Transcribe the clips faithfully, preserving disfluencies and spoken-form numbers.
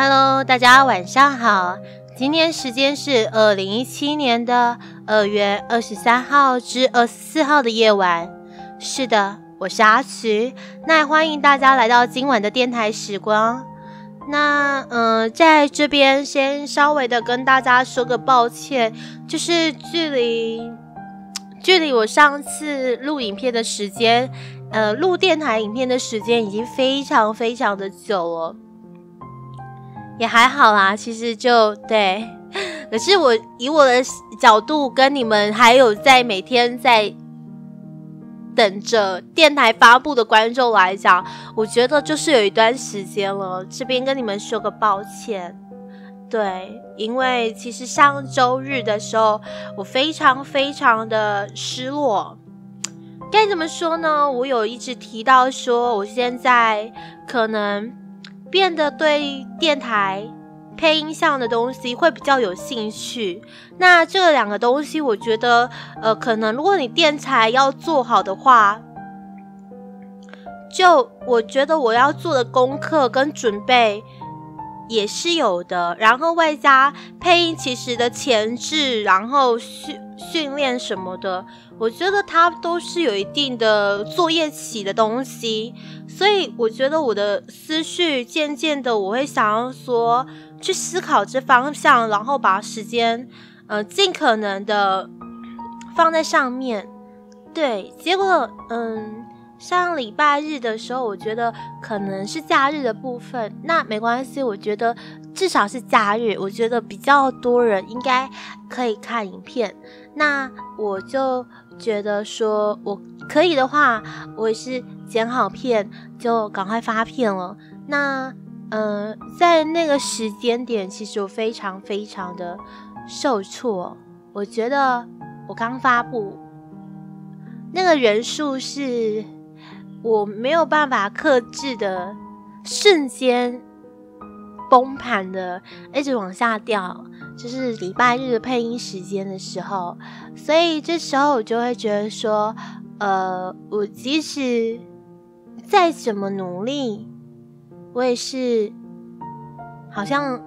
Hello， 大家晚上好。今天时间是二零一七年的二月二十三号至二十四号的夜晚。是的，我是阿池，那也欢迎大家来到今晚的电台时光。那嗯、呃，在这边先稍微的跟大家说个抱歉，就是距离距离我上次录影片的时间，呃，录电台影片的时间已经非常非常的久了。也还好啦，其实就对，可是我以我的角度跟你们还有在每天在等着电台发布的观众来讲，我觉得就是有一段时间了，这边跟你们说个抱歉。对，因为其实上周日的时候，我非常非常的失落。该怎么说呢？我有一直提到说，我现在可能变得对电台配音项的东西会比较有兴趣。那这两个东西我觉得呃可能如果你电台要做好的话，就我觉得我要做的功课跟准备也是有的，然后外加配音其实的前置，然后训训练什么的，我觉得它都是有一定的作业期的东西，所以我觉得我的思绪渐渐的我会想要说去思考这方向，然后把时间呃尽可能的放在上面。对，结果嗯上礼拜日的时候，我觉得可能是假日的部分，那没关系，我觉得至少是假日，我觉得比较多人应该可以看影片。那我就觉得说，我可以的话，我也是剪好片就赶快发片了。那呃，在那个时间点，其实我非常非常的受挫，我觉得我刚发布那个人数是我没有办法克制的，瞬间崩盘的，一直往下掉，就是礼拜日的配音时间的时候，所以这时候我就会觉得说，呃，我即使再怎么努力，我也是好像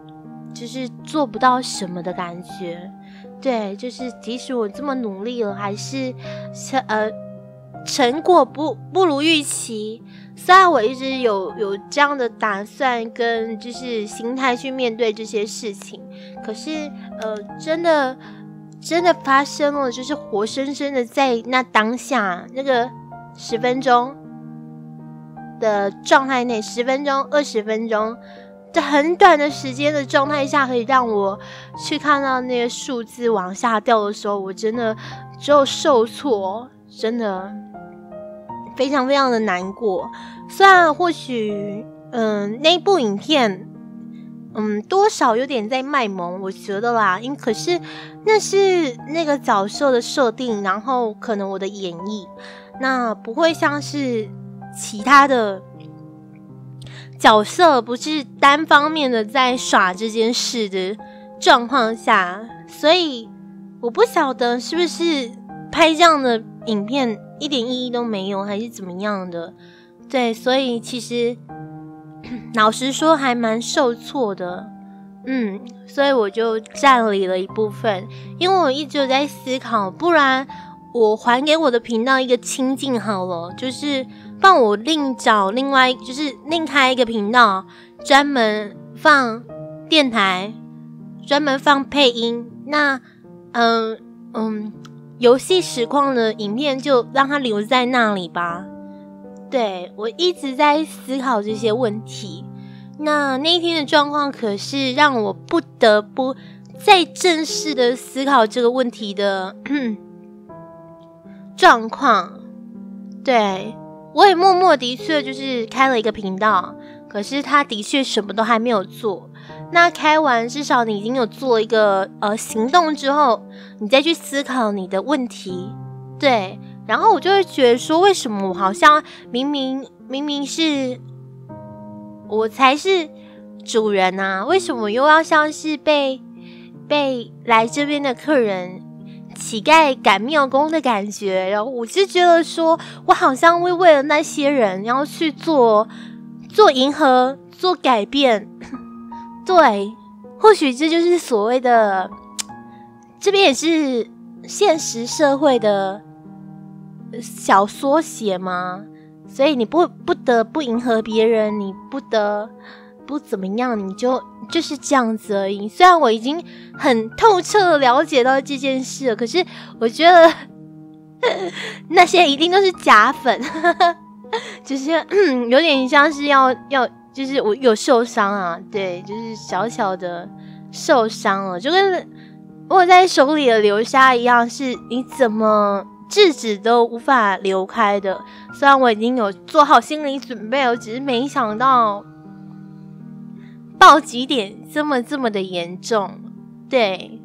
就是做不到什么的感觉。对，就是即使我这么努力了，还是呃。成果不不如预期，虽然我一直有有这样的打算跟就是心态去面对这些事情，可是呃，真的真的发生了，就是活生生的在那当下那个十分钟的状态内，十分钟、二十分钟，在很短的时间的状态下，可以让我去看到那个数字往下掉的时候，我真的只有受挫。真的非常非常的难过，虽然或许，嗯，那部影片，嗯，多少有点在卖萌，我觉得啦，因可是那是那个角色的设定，然后可能我的演绎，那不会像是其他的角色，不是单方面的在耍这件事的状况下，所以我不晓得是不是拍这样的影片一点意义都没有，还是怎么样的？对，所以其实老实说还蛮受挫的，嗯，所以我就占理了一部分，因为我一直有在思考，不然我还给我的频道一个清净好了，就是帮我另找另外就是另开一个频道，专门放电台，专门放配音，那嗯嗯。嗯游戏实况的影片就让它留在那里吧。对，我一直在思考这些问题。那那一天的状况可是让我不得不再正式的思考这个问题的状况。对，我也默默的确就是开了一个频道，可是它的确什么都还没有做。那开完，至少你已经有做一个呃行动之后，你再去思考你的问题，对。然后我就会觉得说，为什么我好像明明明明是我才是主人啊？为什么又要像是被被来这边的客人乞丐赶庙工的感觉？然后我就觉得说，我好像会为了那些人，然后去做做迎合、做改变。对，或许这就是所谓的，这边也是现实社会的小缩写嘛。所以你不不得不迎合别人，你不得不怎么样，你就就是这样子而已。虽然我已经很透彻了解到这件事了，可是我觉得那些一定都是假粉，就是有点像是要要，就是我有受伤啊，对，就是小小的受伤了，就跟握在手里的流沙一样，是你怎么制止都无法流开的。虽然我已经有做好心理准备，我只是没想到暴击点这么这么的严重。对，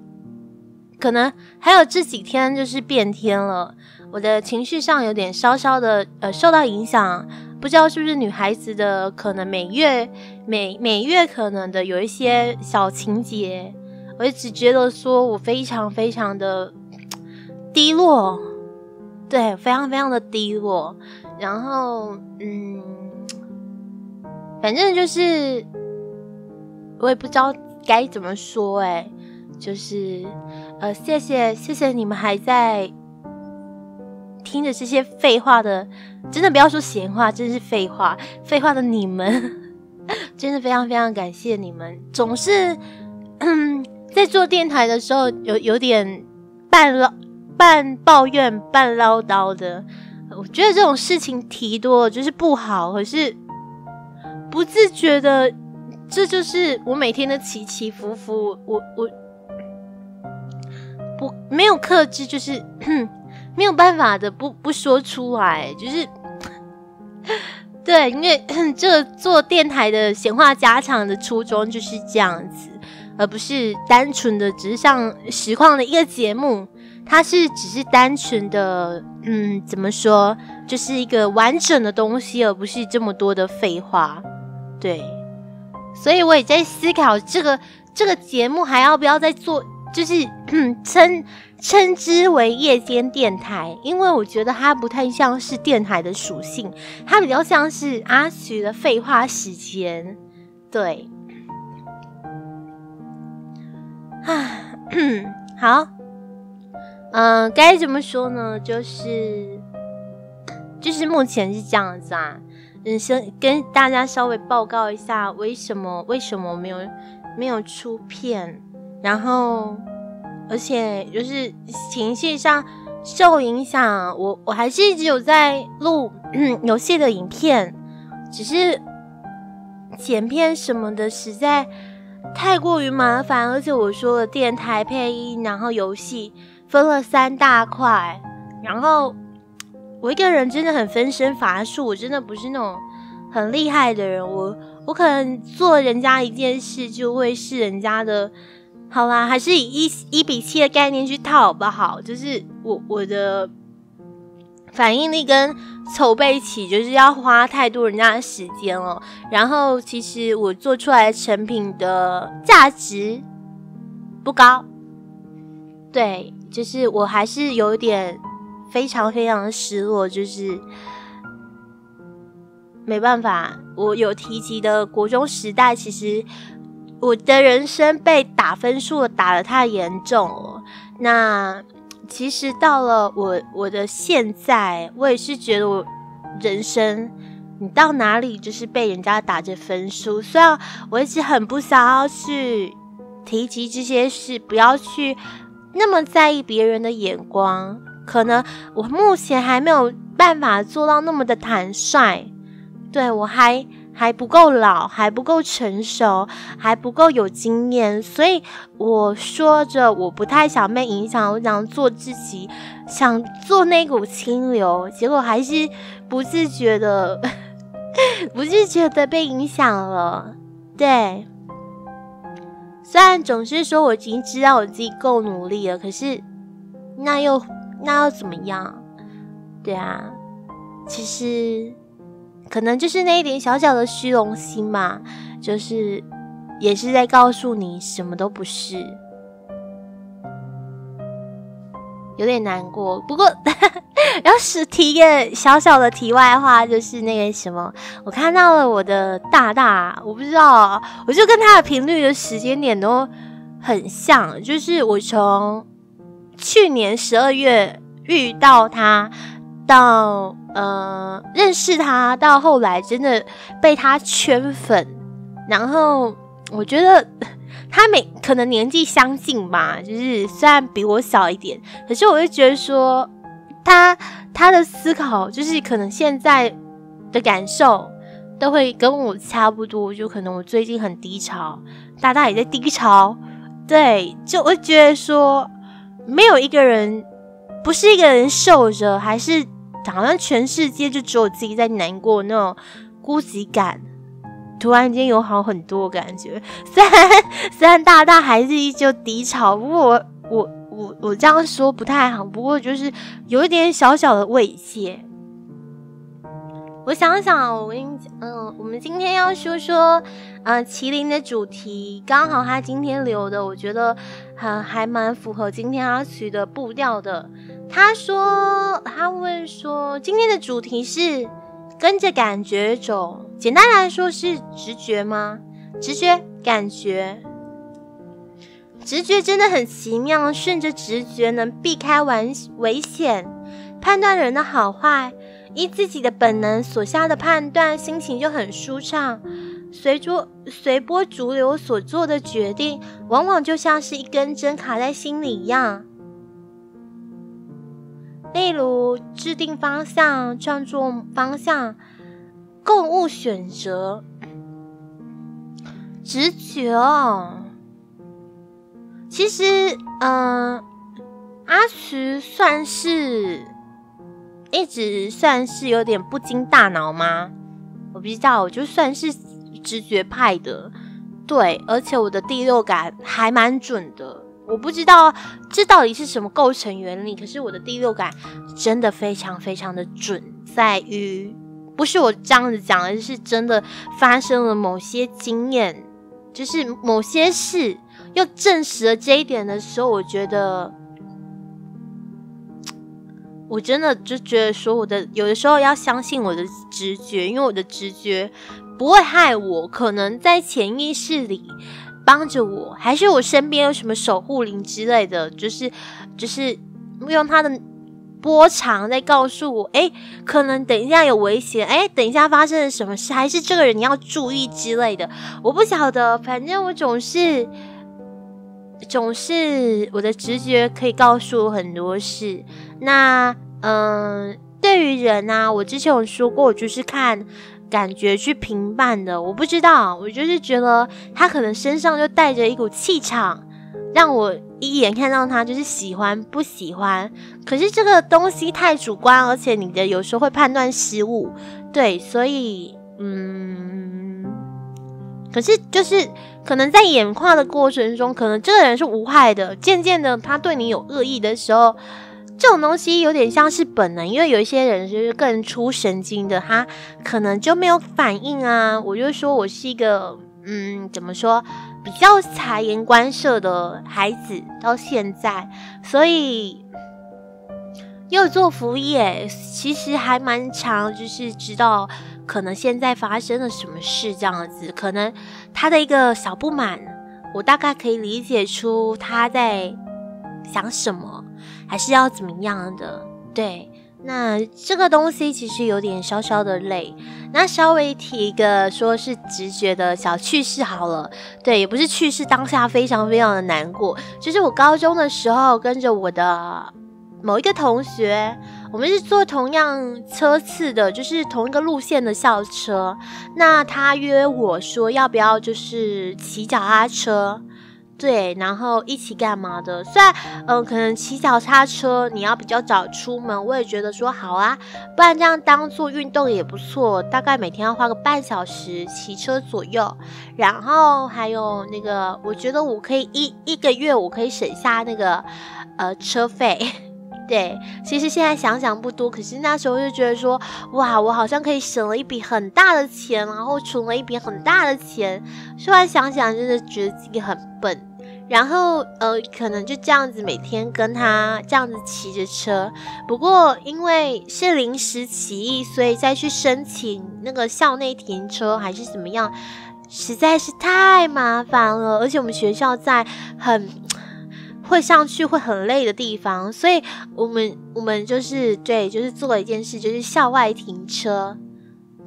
可能还有这几天就是变天了，我的情绪上有点稍稍的呃受到影响，不知道是不是女孩子的可能每月每每月可能的有一些小情节，我就只觉得说我非常非常的低落，对，非常非常的低落。然后嗯，反正就是我也不知道该怎么说哎、欸，就是呃，谢谢谢谢你们还在听着这些废话的，真的不要说闲话，真是废话，废话的你们，真的非常非常感谢你们。总是嗯，在做电台的时候有有点半唠半抱怨半唠叨的，我觉得这种事情提多了就是不好，可是不自觉的。这就是我每天的起起伏伏，我我不没有克制，就是没有办法的不不说出来，就是对，因为这做电台的闲话家常的初衷就是这样子，而不是单纯的只是像实况的一个节目，它是只是单纯的嗯，怎么说，就是一个完整的东西，而不是这么多的废话，对。所以我也在思考，这个这个节目还要不要再做，就是称称之为夜间电台，因为我觉得它不太像是电台的属性，它比较像是阿徐的废话时间。对，啊，好，嗯、呃，该怎么说呢？就是就是目前是这样子啊。嗯，先跟大家稍微报告一下为什么为什么没有没有出片，然后而且就是情绪上受影响，我我还是一直有在录游戏的影片，只是剪片什么的实在太过于麻烦，而且我说了电台配音，然后游戏分了三大块，然后。我一个人真的很分身乏术，我真的不是那种很厉害的人，我我可能做人家一件事就会是人家的，好啦，还是以一一比七的概念去套好不好？就是我我的反应力跟筹备期就是要花太多人家的时间了，然后其实我做出来的成品的价值不高，对，就是我还是有点。非常非常的失落，就是没办法。我有提及的国中时代，其实我的人生被打分数打得太严重了。那其实到了我我的现在，我也是觉得我人生，你到哪里就是被人家打着分数。虽然我一直很不想要去提及这些事，不要去那么在意别人的眼光。可能我目前还没有办法做到那么的坦率，对，我还还不够老，还不够成熟，还不够有经验，所以我说着我不太想被影响，我想做自己，想做那股清流，结果还是不自觉的，不自觉的被影响了，对。虽然总是说我已经知道我自己够努力了，可是那又。那要怎么样？对啊，其实可能就是那一点小小的虚荣心吧，就是也是在告诉你什么都不是，有点难过。不过然后是提一个小小的题外话，就是那个什么，我看到了我的大大，我不知道，我就跟他的频率的时间点都很像，就是我从去年十二月遇到他，到呃认识他，到后来真的被他圈粉，然后我觉得。他每可能年纪相近吧，就是虽然比我小一点，可是我会觉得说，他他的思考就是可能现在的感受都会跟我差不多，就可能我最近很低潮，大大也在低潮，对，就我觉得说，没有一个人不是一个人受着，还是好像全世界就只有自己在难过那种孤寂感。突然间有好很多感觉，虽然虽然大大还是依旧低潮，不过我我我我这样说不太好，不过就是有一点小小的慰藉。我想想，我跟你讲，嗯，我们今天要说说，呃，麒麟的主题，刚好他今天留的，我觉得还还蛮符合今天阿曲的步调的。他说，他问说，今天的主题是跟着感觉走。简单来说是直觉吗？直觉、感觉，直觉真的很奇妙。顺着直觉能避开危危险，判断人的好坏，依自己的本能所下的判断，心情就很舒畅。随着随波逐流所做的决定，往往就像是一根针卡在心里一样。例如，制定方向、创作方向。购物选择，直觉哦。其实，嗯、呃，阿徐算是一直算是有点不经大脑吗？我不知道，我就算是直觉派的，对，而且我的第六感还蛮准的。我不知道这到底是什么构成原理，可是我的第六感真的非常非常的准，在于。不是我这样子讲的，是真的发生了某些经验，就是某些事又证实了这一点的时候，我觉得，我真的就觉得说，我的有的时候要相信我的直觉，因为我的直觉不会害我，可能在潜意识里帮着我，还是我身边有什么守护灵之类的，就是就是用他的。波长在告诉我，哎，可能等一下有危险，哎，等一下发生了什么事，还是这个人你要注意之类的。我不晓得，反正我总是，总是我的直觉可以告诉我很多事。那，嗯、呃，对于人啊，我之前有说过，我就是看感觉去评判的。我不知道，我就是觉得他可能身上就带着一股气场。让我一眼看到他就是喜欢不喜欢，可是这个东西太主观，而且你的有时候会判断失误，对，所以嗯，可是就是可能在演化的过程中，可能这个人是无害的，渐渐的他对你有恶意的时候，这种东西有点像是本能，因为有一些人就是更出神经的，他可能就没有反应啊。我就说我是一个嗯，怎么说？比较察言观色的孩子到现在，所以又做服务业，其实还蛮常就是知道可能现在发生了什么事这样子，可能他的一个小不满，我大概可以理解出他在想什么，还是要怎么样的。对，那这个东西其实有点稍稍的累。那稍微提一个说是直觉的小趣事好了，对，也不是趣事，当下非常非常的难过。就是我高中的时候跟着我的某一个同学，我们是坐同样车次的，就是同一个路线的校车。那他约我说要不要就是骑脚踏车。对，然后一起干嘛的？虽然，嗯、呃，可能骑脚踏车你要比较早出门，我也觉得说好啊，不然这样当做运动也不错。大概每天要花个半小时骑车左右，然后还有那个，我觉得我可以一一个月我可以省下那个，呃，车费。对，其实现在想想不多，可是那时候就觉得说，哇，我好像可以省了一笔很大的钱，然后存了一笔很大的钱。虽然想想真的觉得自己很笨，然后呃，可能就这样子每天跟他这样子骑着车。不过因为是临时起意，所以再去申请那个校内停车还是怎么样，实在是太麻烦了。而且我们学校在很会上去会很累的地方，所以我们我们就是对，就是做了一件事，就是校外停车。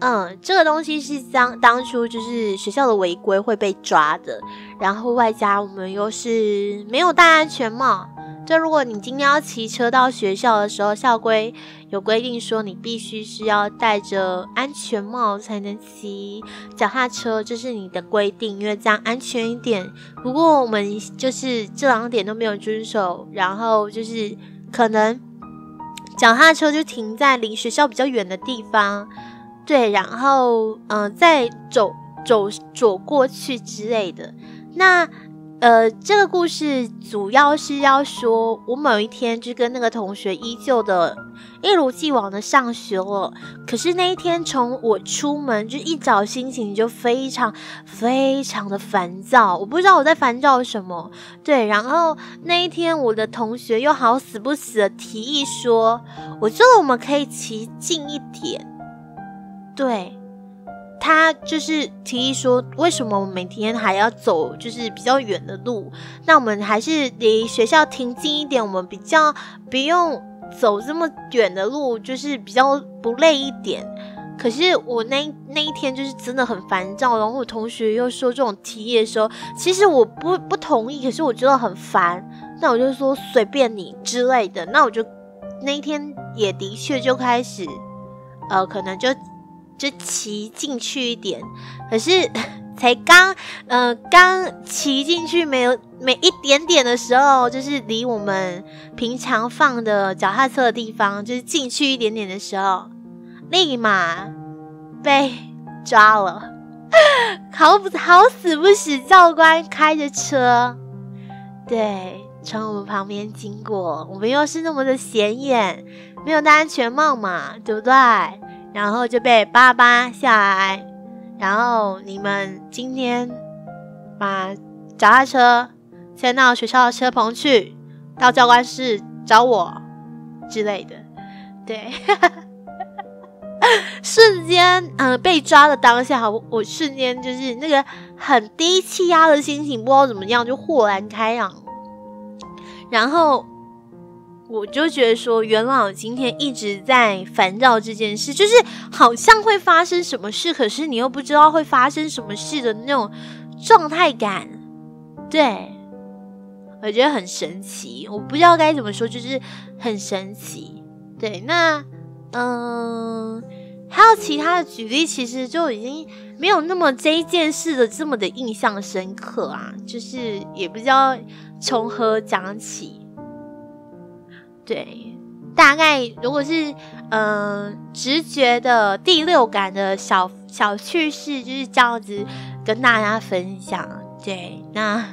嗯，这个东西是当当初就是学校的违规会被抓的，然后外加我们又是没有戴安全帽。就如果你今天要骑车到学校的时候，校规有规定说你必须是要戴着安全帽才能骑脚踏车，这是你的规定，因为这样安全一点。不过我们就是这两点都没有遵守，然后就是可能脚踏车就停在离学校比较远的地方。对，然后嗯、呃，再走走走过去之类的。那呃，这个故事主要是要说，我某一天就跟那个同学依旧的一如既往的上学了。可是那一天从我出门就一早心情就非常非常的烦躁，我不知道我在烦躁什么。对，然后那一天我的同学又好死不死的提议说，我觉得我们可以骑近一点。对，他就是提议说，为什么我们每天还要走就是比较远的路？那我们还是离学校停近一点，我们比较不用走这么远的路，就是比较不累一点。可是我那那一天就是真的很烦躁，然后我同学又说这种提议的时候，其实我不不同意，可是我觉得很烦，那我就说随便你之类的。那我就那一天也的确就开始，呃，可能就。就骑进去一点，可是才刚呃刚骑进去没有没一点点的时候，就是离我们平常放的脚踏车的地方，就是进去一点点的时候，立马被抓了。好好死不死，教官开着车，对，从我们旁边经过，我们又是那么的显眼，没有戴安全帽嘛，对不对？然后就被爸爸下来，然后你们今天把脚踏车先到学校的车棚去，到教官室找我之类的。对，瞬间，呃，被抓的当下，我我瞬间就是那个很低气压的心情，不知道怎么样就豁然开朗。然后我就觉得说，元老今天一直在烦躁这件事，就是好像会发生什么事，可是你又不知道会发生什么事的那种状态感。对，我觉得很神奇，我不知道该怎么说，就是很神奇。对，那嗯，还有其他的举例，其实就已经没有那么这一件事的这么的印象深刻啊，就是也不知道从何讲起。对，大概如果是嗯、呃、直觉的第六感的小小趣事，就是这样子跟大家分享。对，那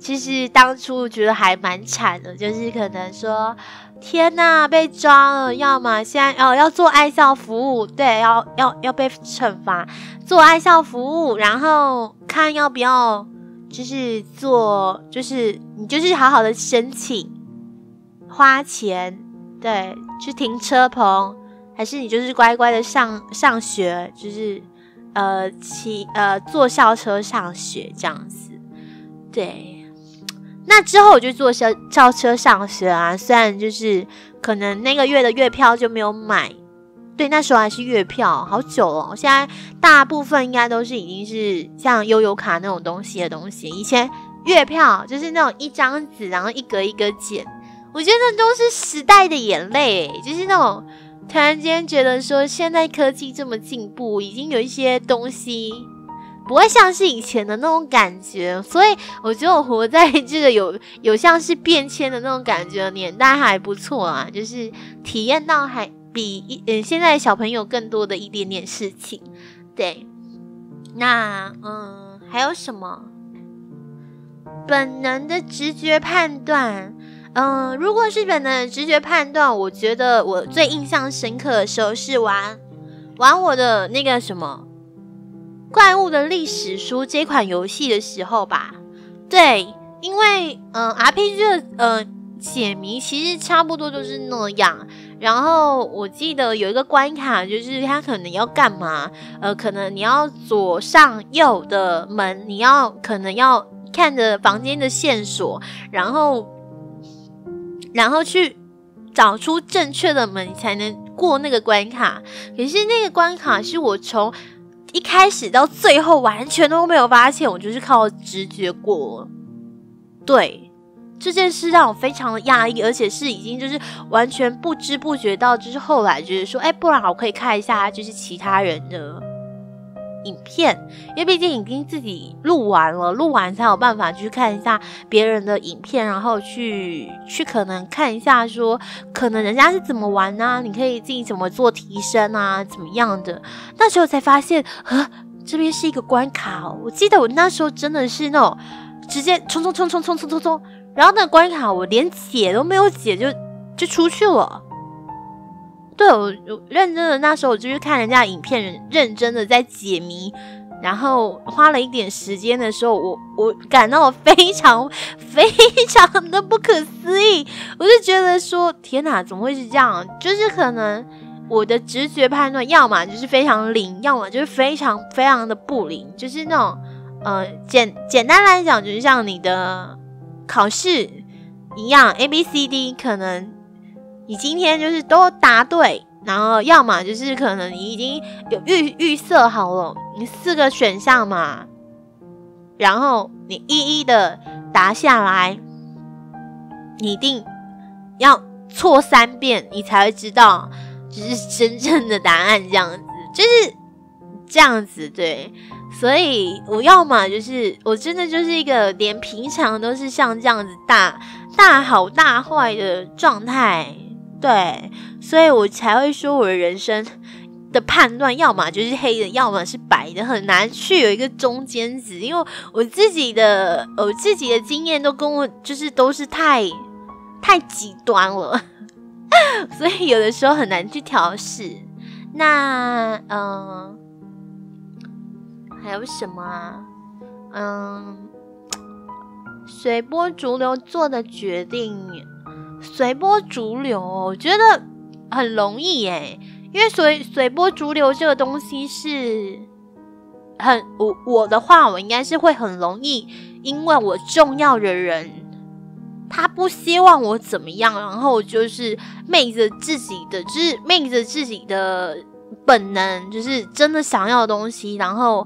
其实当初我觉得还蛮惨的，就是可能说天哪，被抓了，要么现在哦要做爱校服务，对，要要要被惩罚做爱校服务，然后看要不要就是做，就是你就是好好的申请。花钱，对，去停车棚，还是你就是乖乖的上上学，就是呃骑呃坐校车上学这样子。对，那之后我就坐校校车上学啊，虽然就是可能那个月的月票就没有买，对，那时候还是月票，好久了，现在大部分应该都是已经是像悠游卡那种东西的东西，以前月票就是那种一张纸，然后一格一格剪。我觉得那都是时代的眼泪，就是那种突然间觉得说，现在科技这么进步，已经有一些东西不会像是以前的那种感觉，所以我觉得我活在这个有有像是变迁的那种感觉的年代还不错啊，就是体验到还比嗯现在的小朋友更多的一点点事情。对，那嗯还有什么本能的直觉判断？嗯，如果是本能的直觉判断，我觉得我最印象深刻的时候是玩玩我的那个什么《怪物的历史书》这款游戏的时候吧。对，因为嗯、呃、R P G 的呃解谜其实差不多就是那样。然后我记得有一个关卡，就是它可能要干嘛？呃，可能你要左上右的门，你要可能要看着房间的线索，然后然后去找出正确的门，你才能过那个关卡。可是那个关卡是我从一开始到最后完全都没有发现，我就是靠直觉过了。对，这件事让我非常的讶异，而且是已经就是完全不知不觉到，就是后来就是说，哎，不然我可以看一下就是其他人的影片，因为毕竟已经自己录完了，录完才有办法去看一下别人的影片，然后去去可能看一下说，可能人家是怎么玩啊，你可以自己怎么做提升啊，怎么样的。那时候才发现，啊，这边是一个关卡哦。我记得我那时候真的是那种直接冲冲冲冲冲冲冲冲，然后那个关卡我连解都没有解就就出去了。对，我认真的那时候我就是看人家影片，认真的在解谜，然后花了一点时间的时候，我我感到非常非常的不可思议，我就觉得说天哪，怎么会是这样？就是可能我的直觉判断，要么就是非常灵，要么就是非常非常的不灵，就是那种呃简简单来讲，就是像你的考试一样 ，A B C D 可能。你今天就是都答对，然后要么就是可能你已经有预预设好了，你四个选项嘛，然后你一一的答下来，你一定要错三遍，你才会知道就是真正的答案，这样子就是这样子对。所以我要嘛就是我真的就是一个连平常都是像这样子大大好大坏的状态。对，所以我才会说我的人生的判断要么就是黑的，要么是白的，很难去有一个中间值。因为我自己的我自己的经验都跟我就是都是太太极端了，所以有的时候很难去调试。那嗯、呃，还有什么啊？嗯，随波逐流做的决定。随波逐流，我觉得很容易耶，因为随随波逐流这个东西是很我我的话，我应该是会很容易，因为我重要的人他不希望我怎么样，然后就是昧着自己的，就是昧着自己的本能，就是真的想要的东西，然后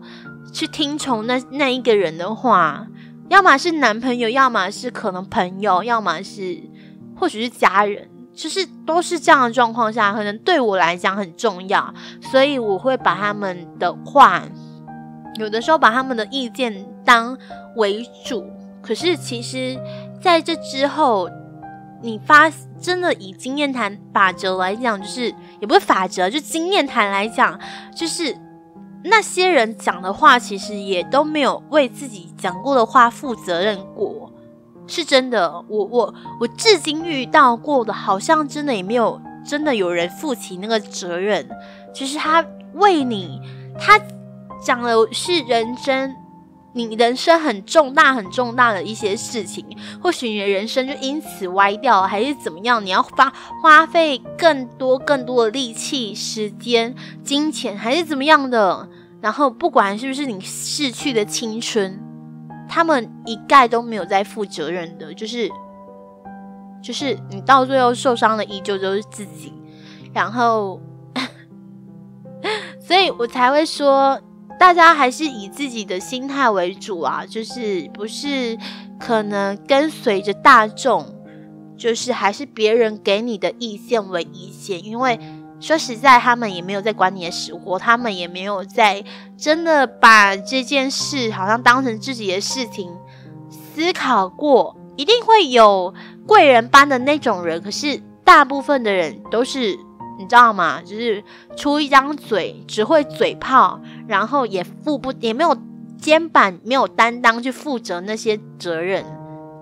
去听从那那一个人的话，要么是男朋友，要么是可能朋友，要么是。或许是家人，就是都是这样的状况下，可能对我来讲很重要，所以我会把他们的话，有的时候把他们的意见当为主。可是其实在这之后，你发真的以经验谈法则来讲，就是也不是法则，就经验谈来讲，就是那些人讲的话，其实也都没有为自己讲过的话负责任过。是真的，我我我至今遇到过的，好像真的也没有真的有人负起那个责任。就是他为你，他讲的是人生，你人生很重大很重大的一些事情，或许你的人生就因此歪掉了，还是怎么样？你要花花费更多更多的力气、时间、金钱，还是怎么样的？然后不管是不是你逝去的青春。他们一概都没有在负责任的，就是就是你到最后受伤的依旧都是自己，然后所以我才会说大家还是以自己的心态为主啊，就是不是可能跟随着大众，就是还是别人给你的意见为意见，因为说实在他们也没有在管你的死活，他们也没有在真的把这件事好像当成自己的事情思考过。一定会有贵人般的那种人，可是大部分的人都是你知道吗，就是出一张嘴，只会嘴炮，然后也负不也没有肩膀，没有担当去负责那些责任。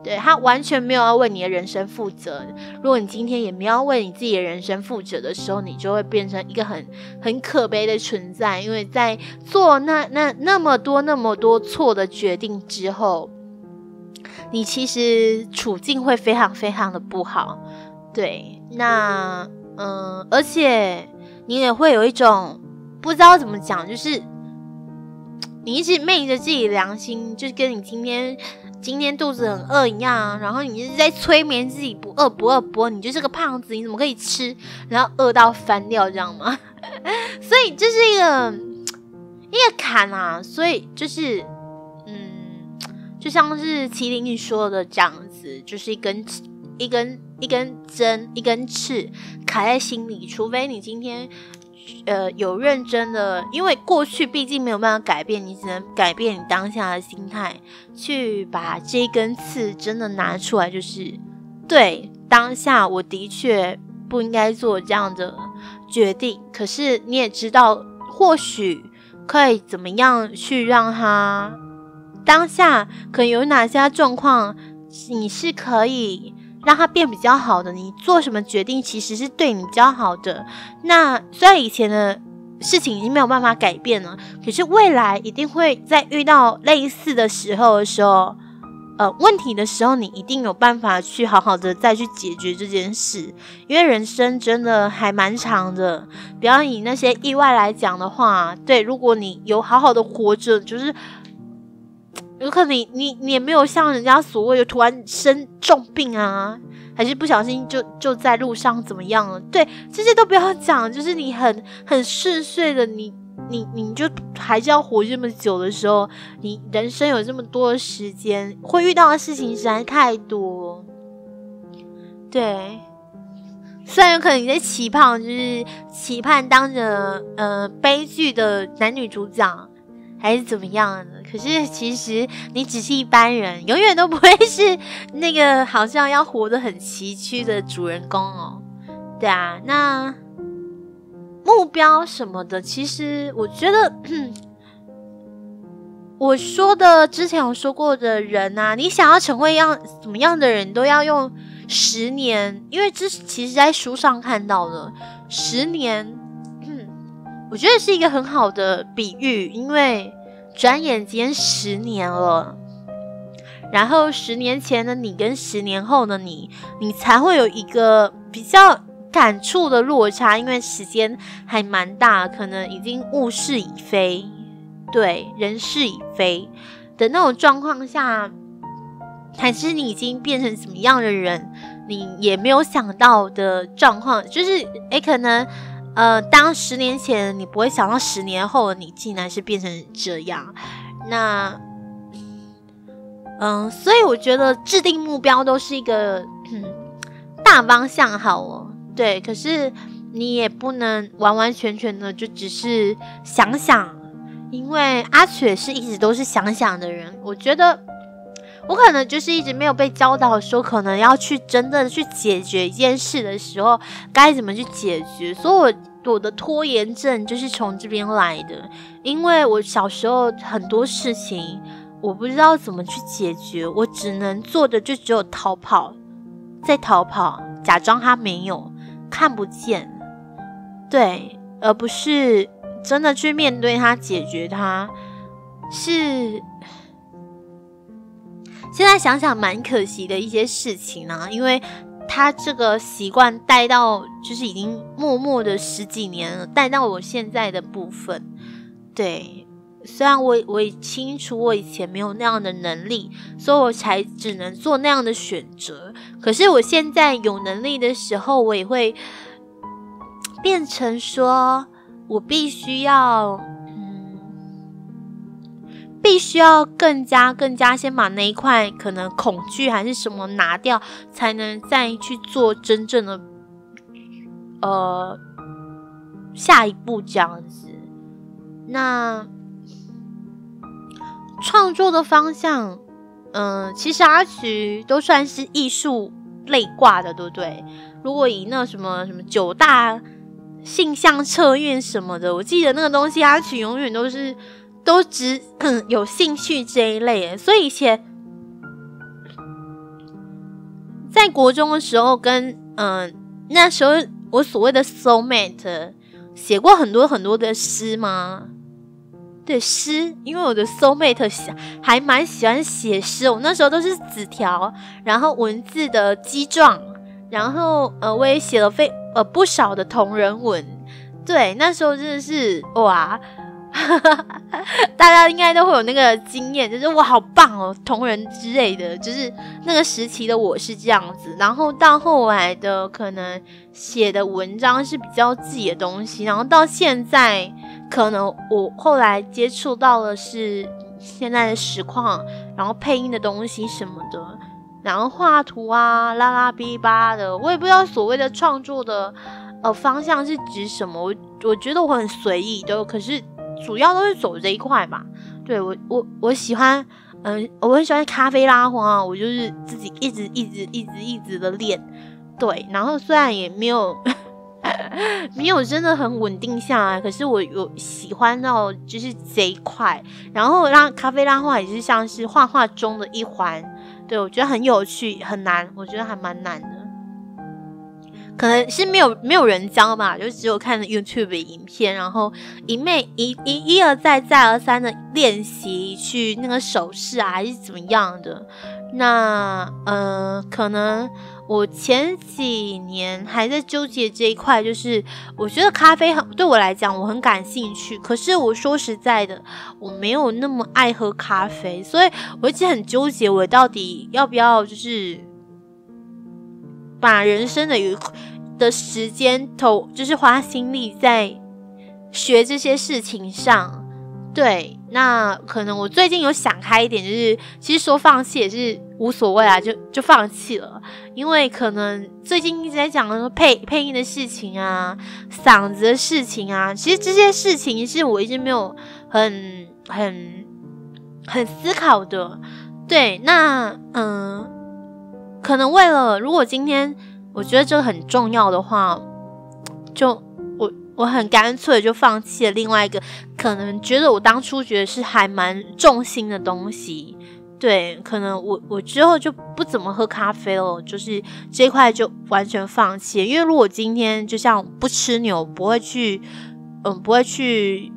对，他完全没有要为你的人生负责。如果你今天也没有要为你自己的人生负责的时候，你就会变成一个很很可悲的存在。因为在做那那那么多那么多错的决定之后，你其实处境会非常非常的不好。对，那嗯，而且你也会有一种不知道怎么讲，就是你一直昧着自己良心，就跟你今天今天肚子很饿一样、啊，然后你一直在催眠自己不饿不饿不饿，你就是个胖子，你怎么可以吃？然后饿到翻掉，这样吗？所以这是一个一个坎啊，所以就是嗯，就像是麒麟你说的这样子，就是一根一根一根针一根刺卡在心里，除非你今天。呃，有认真的，因为过去毕竟没有办法改变，你只能改变你当下的心态，去把这根刺真的拿出来，就是对当下我的确不应该做这样的决定，可是你也知道，或许可以怎么样去让它当下可能有哪些状况，你是可以。让它变比较好的，你做什么决定其实是对你比较好的。那虽然以前的事情已经没有办法改变了，可是未来一定会在遇到类似的时候的时候，呃，问题的时候，你一定有办法去好好的再去解决这件事。因为人生真的还蛮长的，不要以那些意外来讲的话，对，如果你有好好的活着，就是。有可能你你你也没有像人家所谓的突然生重病啊，还是不小心就就在路上怎么样了？对，这些都不要讲，就是你很很顺遂的，你你你就还是要活这么久的时候，你人生有这么多的时间，会遇到的事情实在太多。对，虽然有可能你在期盼，就是期盼当着呃悲剧的男女主角。还是怎么样的？可是其实你只是一般人，永远都不会是那个好像要活得很崎岖的主人公哦。对啊，那目标什么的，其实我觉得我说的之前有说过的人啊，你想要成为样怎么样的人，都要用十年，因为这其实在书上看到的十年。我觉得是一个很好的比喻，因为转眼间十年了，然后十年前的你跟十年后的你，你才会有一个比较感触的落差，因为时间还蛮大，可能已经物是已非，对，人事已非的那种状况下，还是你已经变成什么样的人，你也没有想到的状况，就是诶可能呃，当十年前你不会想到十年后你竟然是变成这样，那，嗯，所以我觉得制定目标都是一个、嗯、大方向好哦，对，可是你也不能完完全全的就只是想想，因为阿雪是一直都是想想的人，我觉得。我可能就是一直没有被教导说，可能要去真的去解决一件事的时候，该怎么去解决。所以我，我的拖延症就是从这边来的。因为我小时候很多事情，我不知道怎么去解决，我只能做的就只有逃跑，再逃跑，假装他没有，看不见，对，而不是真的去面对它，解决它，是。现在想想蛮可惜的一些事情啊，因为他这个习惯带到就是已经默默的十几年了，带到我现在的部分。对，虽然我我也清楚我以前没有那样的能力，所以我才只能做那样的选择。可是我现在有能力的时候，我也会变成说我必须要。必须要更加更加先把那一块可能恐惧还是什么拿掉，才能再去做真正的呃下一步这样子。那创作的方向，嗯、呃，其实阿徐都算是艺术类挂的，对不对？如果以那什么什么九大性向测验什么的，我记得那个东西，阿徐永远都是。都只有兴趣这一类，所以以前在国中的时候跟，跟、呃、嗯那时候我所谓的 soul mate 写过很多很多的诗嘛，对诗，因为我的 soul mate 还蛮喜欢写诗，我那时候都是纸条，然后文字的基状，然后呃我也写了非呃不少的同人文，对，那时候真的是哇，大家应该都会有那个经验，就是哇好棒哦，同人之类的，就是那个时期的我是这样子，然后到后来的可能写的文章是比较自己的东西，然后到现在。可能我后来接触到的是现在的实况，然后配音的东西什么的，然后画图啊啦啦逼吧的，我也不知道所谓的创作的呃方向是指什么，我我觉得我很随意的，可是主要都是走这一块嘛。对，我我我喜欢嗯、呃、我很喜欢咖啡拉花，我就是自己一直一直一直一直的练，对，然后虽然也没有没有真的很稳定下来，可是我有喜欢到就是这一块，然后让咖啡拉画也是像是画画中的一环，对，我觉得很有趣，很难，我觉得还蛮难的，可能是没有没有人教吧，就只有看 YouTube 影片，然后一昧一一一而再再而三的练习去那个手势啊还是怎么样的。那呃可能我前几年还在纠结这一块，就是我觉得咖啡很对我来讲我很感兴趣，可是我说实在的我没有那么爱喝咖啡，所以我一直很纠结我到底要不要就是把人生的有的时间投就是花心力在学这些事情上。对，那可能我最近有想开一点，就是其实说放弃也是无所谓啊，就就放弃了，因为可能最近一直在讲的配配音的事情啊，嗓子的事情啊，其实这些事情是我一直没有很很很思考的。对，那嗯、呃，可能为了如果今天我觉得这很重要的话，就。我很干脆就放弃了另外一个可能觉得我当初觉得是还蛮重心的东西，对，可能我我之后就不怎么喝咖啡了，就是这一块就完全放弃了，因为如果今天就像不吃牛，不会去嗯不会去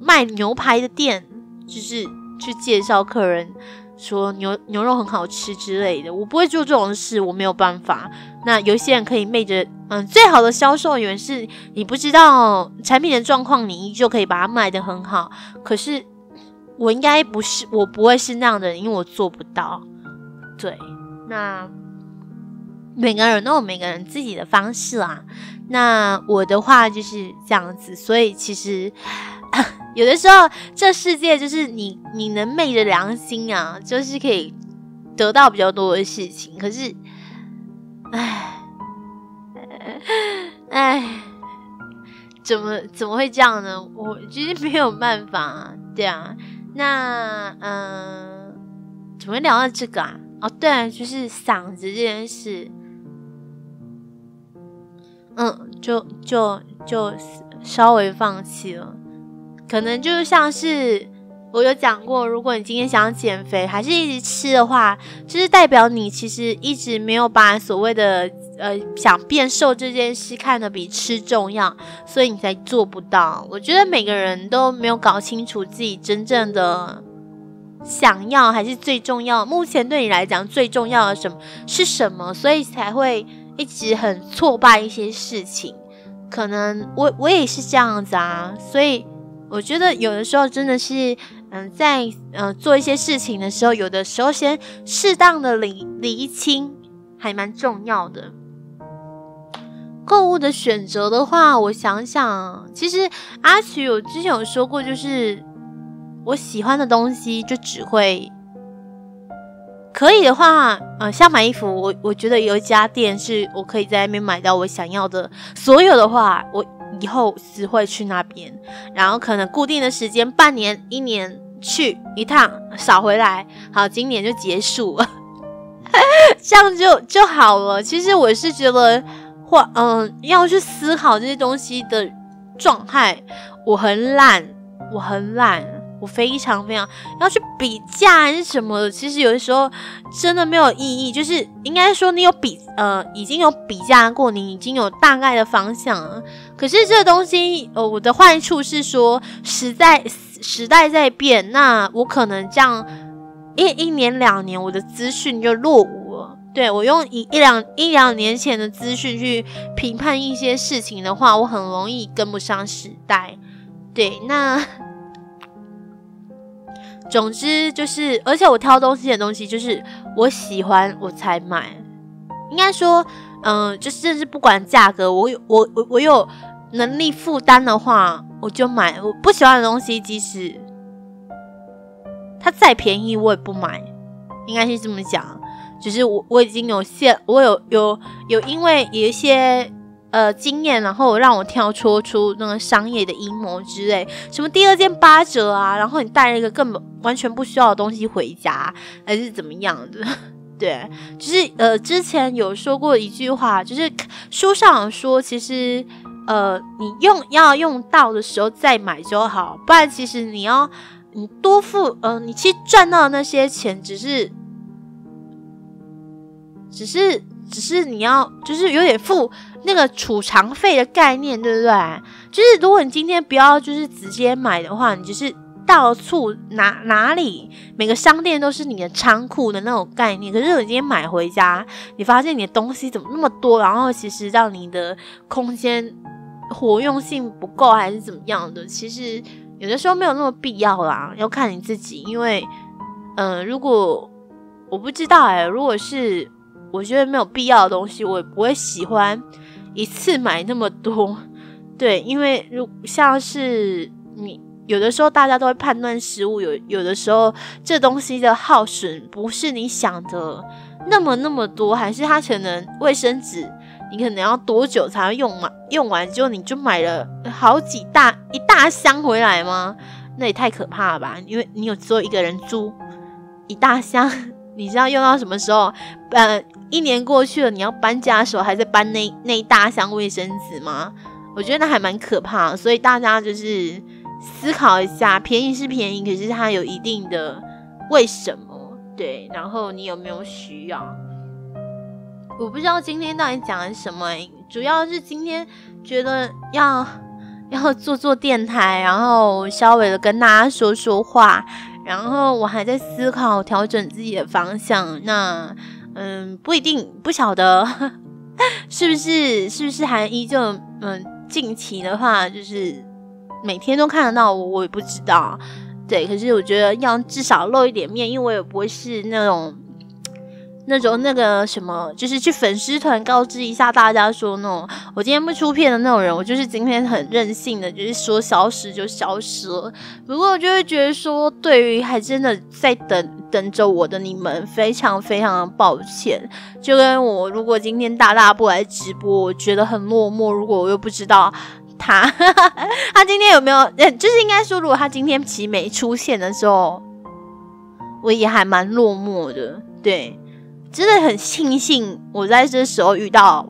卖牛排的店，就是去介绍客人说牛牛肉很好吃之类的，我不会做这种事，我没有办法。那有些人可以昧着嗯，最好的销售员是你不知道产品的状况，你依旧可以把它卖得很好。可是我应该不是，我不会是那样的人，因为我做不到。对，那每个人都有每个人自己的方式啦。那我的话就是这样子，所以其实。有的时候这世界就是你你能昧着良心啊，就是可以得到比较多的事情，可是唉唉怎么怎么会这样呢，我就是没有办法、啊、对啊。那嗯、呃，怎么会聊到这个啊，哦对啊，就是嗓子这件事，嗯就就就稍微放弃了，可能就像是我有讲过，如果你今天想减肥还是一直吃的话，就是代表你其实一直没有把所谓的呃想变瘦这件事看得比吃重要，所以你才做不到。我觉得每个人都没有搞清楚自己真正的想要还是最重要，目前对你来讲最重要的什么是什么，所以才会一直很挫败一些事情。可能我我也是这样子啊，所以。我觉得有的时候真的是，嗯，在嗯做一些事情的时候，有的时候先适当的理理清，还蛮重要的。购物的选择的话，我想想，其实阿曲我之前有说过，就是我喜欢的东西就只会，可以的话，呃，像买衣服，我我觉得有一家店是我可以在那边买到我想要的所有的话，我。以后只会去那边，然后可能固定的时间，半年、一年去一趟，少回来。好，今年就结束了，这样就就好了。其实我是觉得，或嗯、呃，要去思考这些东西的状态，我很懒，我很懒，我非常非常要去比价还是什么的。其实有的时候真的没有意义，就是应该说你有比呃，已经有比价过，你已经有大概的方向了。可是这个东西，呃，我的坏处是说，实在时代在变，那我可能这样一一年两年，我的资讯就落伍了。对，我用一一两一两年前的资讯去评判一些事情的话，我很容易跟不上时代。对，那总之就是，而且我挑东西的东西就是我喜欢我才买。应该说，嗯、呃，就是甚至不管价格，我我我我有能力负担的话，我就买。我不喜欢的东西，即使它再便宜，我也不买。应该是这么讲，就是我我已经有限，我有有有因为有一些呃经验，然后让我跳脱出那个商业的阴谋之类，什么第二件八折啊，然后你带了一个根本完全不需要的东西回家，还是怎么样的。对，就是呃，之前有说过一句话，就是书上说，其实呃，你用要用到的时候再买就好，不然其实你要你多付呃，你其实赚到的那些钱只是，只是只是你要就是有点付那个储藏费的概念，对不对？就是如果你今天不要就是直接买的话，你就是。到处哪哪里，每个商店都是你的仓库的那种概念。可是你今天买回家，你发现你的东西怎么那么多，然后其实让你的空间活用性不够，还是怎么样的？其实有的时候没有那么必要啦，要看你自己。因为，嗯、呃，如果我不知道哎、欸，如果是我觉得没有必要的东西，我也不会喜欢一次买那么多。对，因为如像是你。有的时候大家都会判断食物，有有的时候这东西的耗损不是你想的那么那么多，还是它可能卫生纸你可能要多久才会用嘛？用完之后你就买了好几大一大箱回来吗？那也太可怕了吧！因为你有只有一个人租，一大箱你知道用到什么时候？呃，一年过去了，你要搬家的时候还在搬那那一大箱卫生纸吗？我觉得那还蛮可怕的，所以大家就是。思考一下，便宜是便宜，可是它有一定的为什么，对，然后你有没有需要？我不知道今天到底讲了什么、欸，主要是今天觉得要要做做电台，然后稍微的跟大家说说话，然后我还在思考调整自己的方向，那嗯，不一定，不晓得是不是是不是还依旧嗯，近期的话就是。每天都看得到我，我也不知道，对。可是我觉得要至少露一点面，因为我也不会是那种、那种、那个什么，就是去粉丝团告知一下大家说那种我今天不出片的那种人。我就是今天很任性的，就是说消失就消失了。不过我就会觉得说，对于还真的在等等着我的你们，非常非常的抱歉。就跟我如果今天大大不来直播，我觉得很落寞。如果我又不知道。他他今天有没有？就是应该说，如果他今天其实没出现的时候，我也还蛮落寞的。对，真的很庆幸我在这时候遇到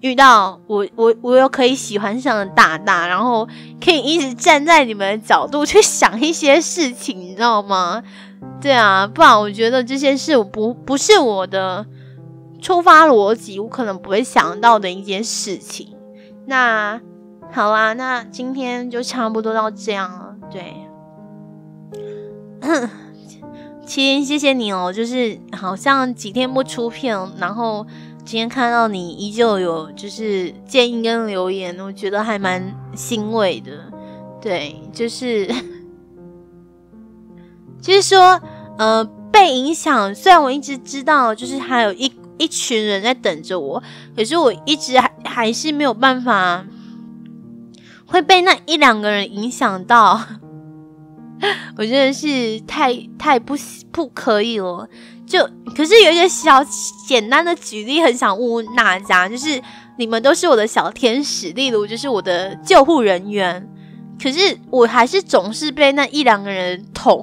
遇到我我我又可以喜欢上了大大，然后可以一直站在你们的角度去想一些事情，你知道吗？对啊，不然我觉得这些事我不不是我的出发逻辑，我可能不会想到的一件事情。那。好啦，那今天就差不多到这样了。对，麒麟，谢谢你哦。就是好像几天不出片，然后今天看到你依旧有就是建议跟留言，我觉得还蛮欣慰的。对，就是就是说，呃，被影响。虽然我一直知道，就是还有一一群人在等着我，可是我一直还还是没有办法。会被那一两个人影响到，我真的是太太不不可以了。就可是有一个小简单的举例，很想问问大家，就是你们都是我的小天使，例如就是我的救护人员，可是我还是总是被那一两个人捅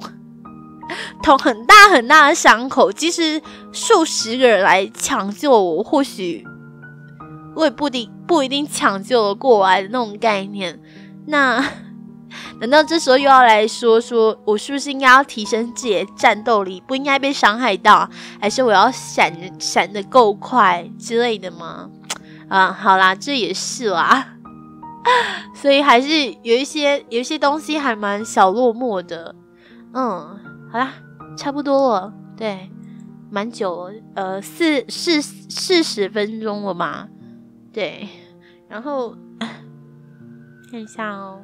捅很大很大的伤口。即使数十个人来抢救我，或许。我也不一定不一定抢救了过来的那种概念，那难道这时候又要来说说我是不是应该要提升自己的战斗力，不应该被伤害到，还是我要闪闪得够快之类的吗？啊、嗯，好啦，这也是啦。所以还是有一些有一些东西还蛮小落寞的。嗯，好啦，差不多了，对，蛮久了，呃，四四四十分钟了嘛，对，然后看一下哦。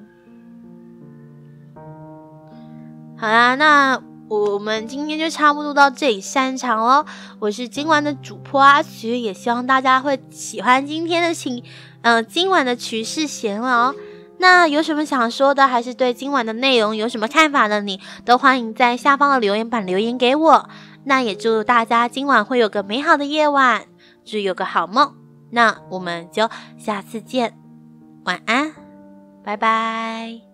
好啦，那我们今天就差不多到这里散场咯。我是今晚的主播阿曲，也希望大家会喜欢今天的情，呃，今晚的曲式闲聊。那有什么想说的，还是对今晚的内容有什么看法的，你都欢迎在下方的留言板留言给我。那也祝大家今晚会有个美好的夜晚，祝有个好梦。那我们就下次见，晚安，拜拜。